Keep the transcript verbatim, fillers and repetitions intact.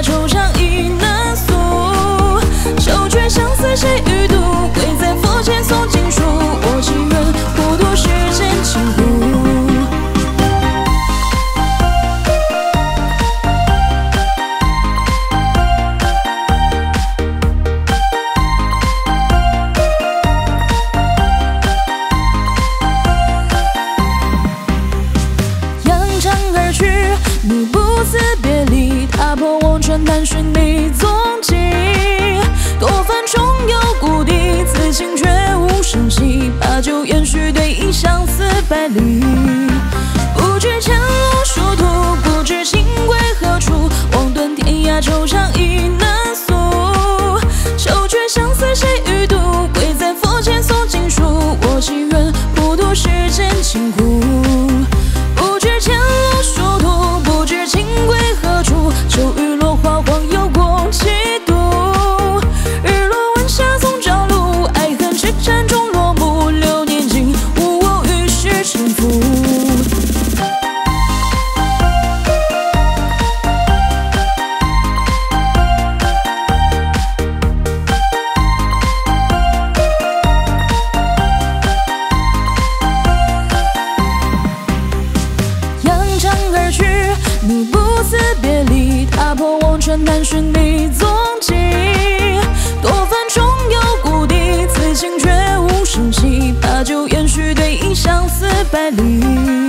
下惆怅亦难诉。愁觉相思谁与度？跪在佛前诵经书。我情愿孤独世间情苦。 难寻你踪迹，多番重游故地，此情却无声息。把酒言虚对影，相思百里。不知前路殊途，不知情归何处。望断天涯惆怅亦难诉。愁觉相思谁与度？跪在佛前诵经书。我祈愿普渡世间情苦。不知前路殊途，不知情归何处。秋雨。 难寻你踪迹，多番重游故地，此情却无声息。把酒言虚对影，相思百里。